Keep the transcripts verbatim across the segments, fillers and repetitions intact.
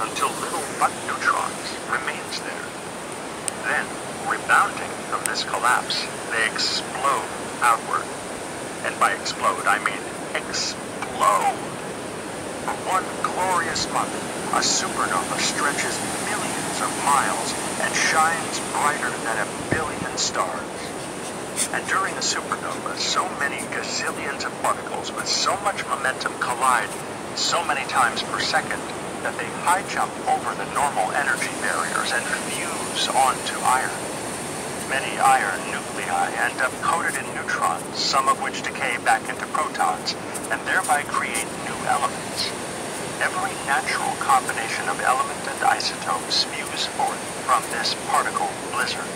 until little butt neutrons remains there. Then, rebounding from this collapse, they explode outward. And by explode, I mean explode. For one glorious month, a supernova stretches millions of miles and shines brighter than a billion stars. And during a supernova, so many gazillions of particles with so much momentum collide so many times per second that they high jump over the normal energy barriers and fuse onto iron. Many iron nuclei end up coated in neutrons, some of which decay back into protons, and thereby create new elements. Every natural combination of element and isotope spews forth from this particle blizzard.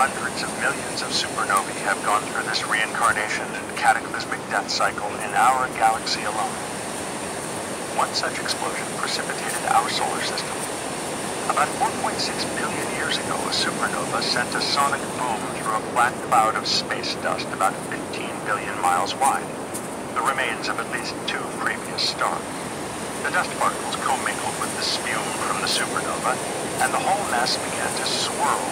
Hundreds of millions of supernovae have gone through this reincarnation and cataclysmic death cycle in our galaxy alone. One such explosion precipitated our solar system. About one point six billion years ago, a supernova sent a sonic boom through a black cloud of space dust about fifteen billion miles wide, the remains of at least two previous stars. The dust particles commingled with the spume from the supernova, and the whole mass began to swirl,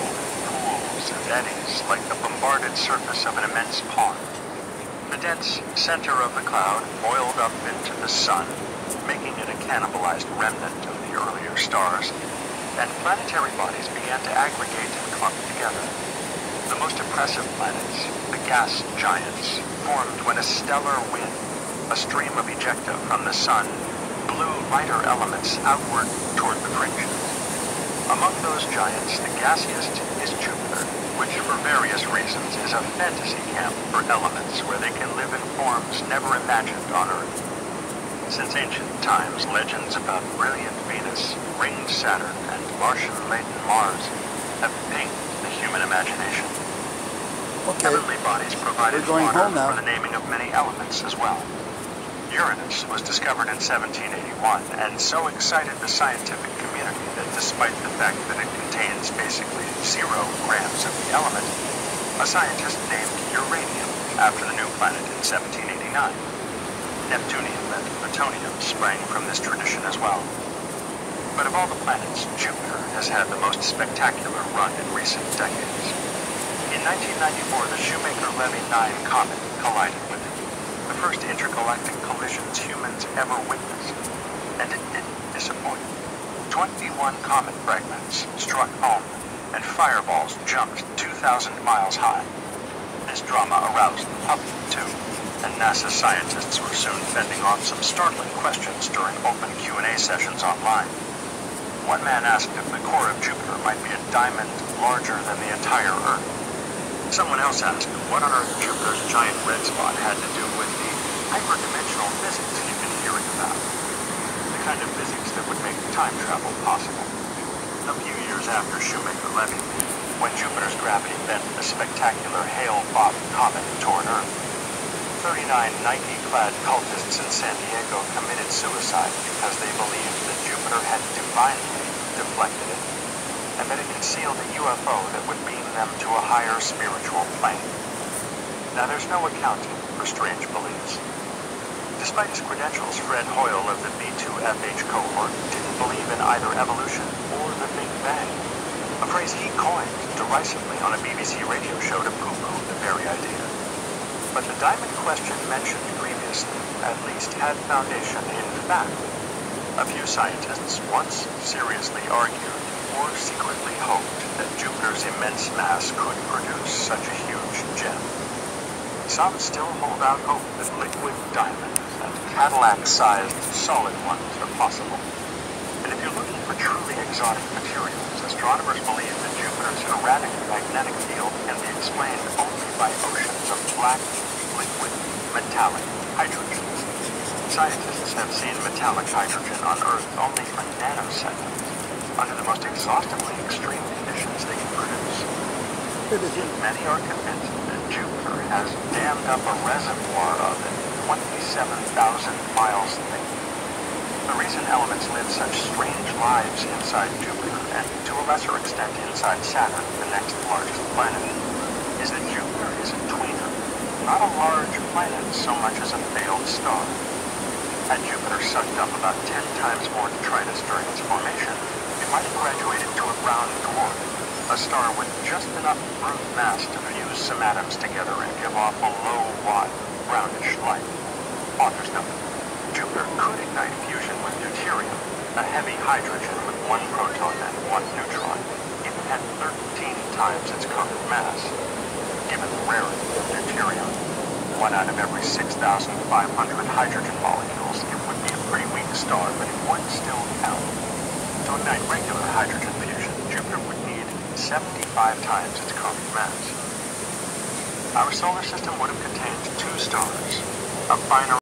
pools and eddies, like the bombarded surface of an immense pond. The dense center of the cloud boiled up into the sun, making it a cannibalized remnant of the earlier stars, and planetary bodies began to aggregate and clump together. The most impressive planets, the gas giants, formed when a stellar wind, a stream of ejecta from the sun, blew lighter elements outward toward the fringes. Among those giants, the gaseous is Jupiter, which for various reasons is a fantasy camp for elements where they can live in forms never imagined on Earth. Since ancient times, legends about brilliant Venus, ringed Saturn, and Martian-laden Mars have pinged the human imagination. Okay. Heavenly bodies provided honor for the naming of many elements as well. Uranus was discovered in seventeen eighty-one, and so excited the scientific community that despite the fact that it contains basically zero grams of the element, a scientist named uranium after the new planet in seventeen eighty-nine. Neptunium and plutonium sprang from this tradition as well. But of all the planets, Jupiter has had the most spectacular run in recent decades. In nineteen ninety-four, the Shoemaker-Levy nine comet collided with it, the first intergalactic collisions humans ever witnessed, and it didn't disappoint. twenty-one comet fragments struck home, and fireballs jumped two thousand miles high. This drama aroused the public, too. And NASA scientists were soon fending off some startling questions during open Q and A sessions online. One man asked if the core of Jupiter might be a diamond larger than the entire Earth. Someone else asked what on earth Jupiter's giant red spot had to do with the hyperdimensional physics he'd been hearing about, the kind of physics that would make time travel possible. A few years after Shoemaker-Levy, when Jupiter's gravity bent the spectacular Hale-Bopp comet toward Earth, thirty-nine Nike-clad cultists in San Diego committed suicide because they believed that Jupiter had divinely deflected it, and that it concealed a U F O that would beam them to a higher spiritual plane. Now, there's no accounting for strange beliefs. Despite his credentials, Fred Hoyle of the B two F H cohort didn't believe in either evolution or the Big Bang, a phrase he coined derisively on a B B C radio show to poo-poo the very idea. But the diamond question mentioned previously at least had foundation in fact. A few scientists once seriously argued or secretly hoped that Jupiter's immense mass could produce such a huge gem. Some still hold out hope that liquid diamonds and Cadillac-sized solid ones are possible. And if you're looking for truly exotic materials, astronomers believe that Jupiter's erratic magnetic field can be explained only by oceans of black, liquid, metallic hydrogen. Scientists have seen metallic hydrogen on Earth only for nanoseconds, under the most exhaustively extreme conditions they can produce. Yet many are convinced that Jupiter has dammed up a reservoir of it twenty-seven thousand miles thick. The reason elements live such strange lives inside Jupiter, and to a lesser extent inside Saturn, the next largest planet, is that Jupiter is a tweener, not a large planet so much as a failed star. Had Jupiter sucked up about ten times more detritus during its formation, it might have graduated to a brown dwarf, a star with just enough brute mass to fuse some atoms together and give off a low-watt, brownish light. Author's note: Jupiter could ignite fusion with deuterium, a heavy hydrogen with one proton and one neutron. It had thirteen times its current mass. Given the rarity of deuterium, one out of every six thousand five hundred hydrogen molecules, it would be a pretty weak star, but it would still count. To ignite regular hydrogen fusion, Jupiter would need seventy-five times its current mass. Our solar system would have contained two stars, a binary